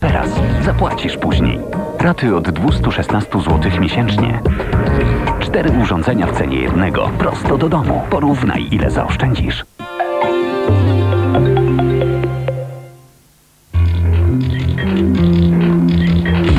Teraz zapłacisz później. Raty od 216 zł miesięcznie. 4 urządzenia w cenie jednego. Prosto do domu. Porównaj, ile zaoszczędzisz.